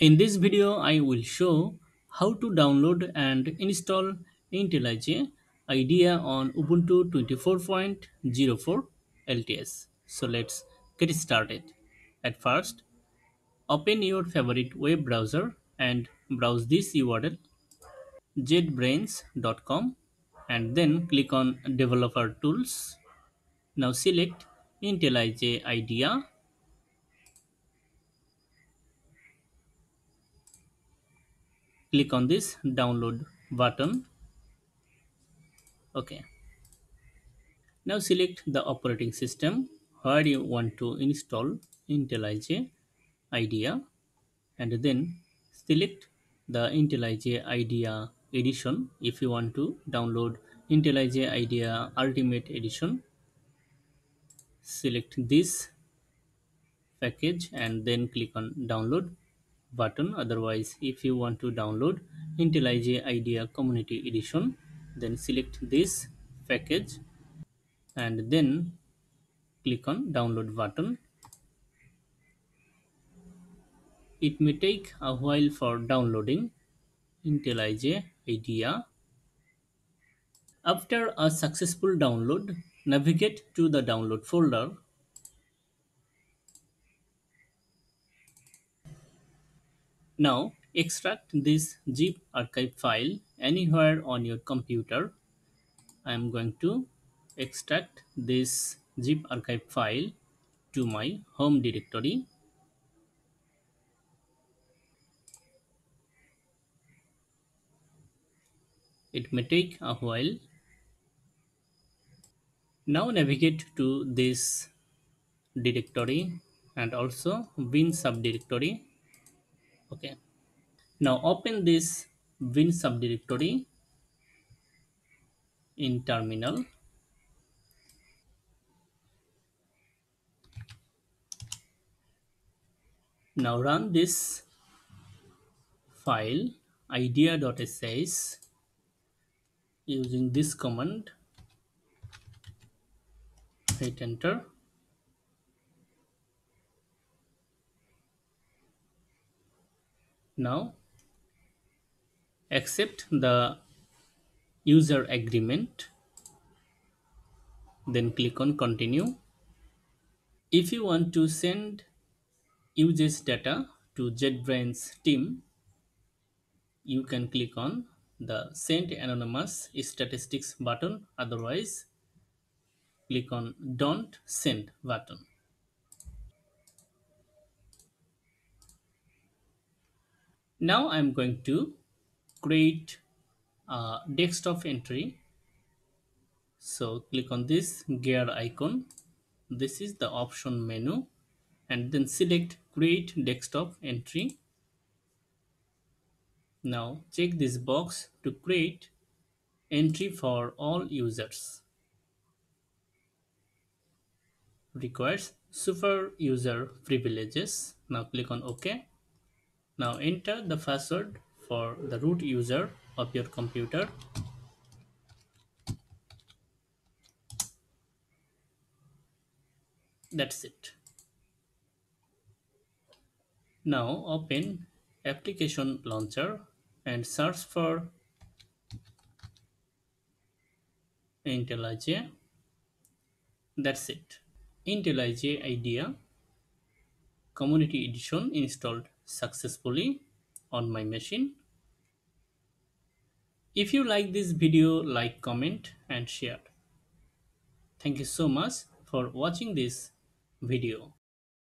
In this video, I will show how to download and install IntelliJ IDEA on Ubuntu 24.04 LTS. So let's get started. At first, open your favorite web browser and browse this URL, jetbrains.com, and then click on Developer Tools. Now select IntelliJ IDEA. Click on this download button. Okay. Now select the operating system where you want to install IntelliJ IDEA and then select the IntelliJ IDEA edition if you want to download IntelliJ IDEA Ultimate Edition. Select this package and then click on download button. Otherwise, if you want to download IntelliJ IDEA Community Edition, then select this package and then click on download button. It may take a while for downloading IntelliJ IDEA. After a successful download, navigate to the download folder. Now extract this zip archive file anywhere on your computer. I am going to extract this zip archive file to my home directory. It may take a while. Now navigate to this directory and also bin subdirectory. Okay, now open this bin subdirectory in terminal. Now run this file idea.sh using this command. Hit enter. Now accept the user agreement, then click on continue. If you want to send usage data to JetBrains team, you can click on the send anonymous statistics button. Otherwise, click on don't send button. Now I'm going to create a desktop entry. So click on this gear icon. This is the option menu, and then select create desktop entry. Now check this box to create entry for all users. Requires super user privileges. Now click on OK. Now enter the password for the root user of your computer. That's it. Now open application launcher and search for IntelliJ. That's it. IntelliJ IDEA Community Edition installed successfully on my machine. If you like this video, like, comment and share. Thank you so much for watching this video.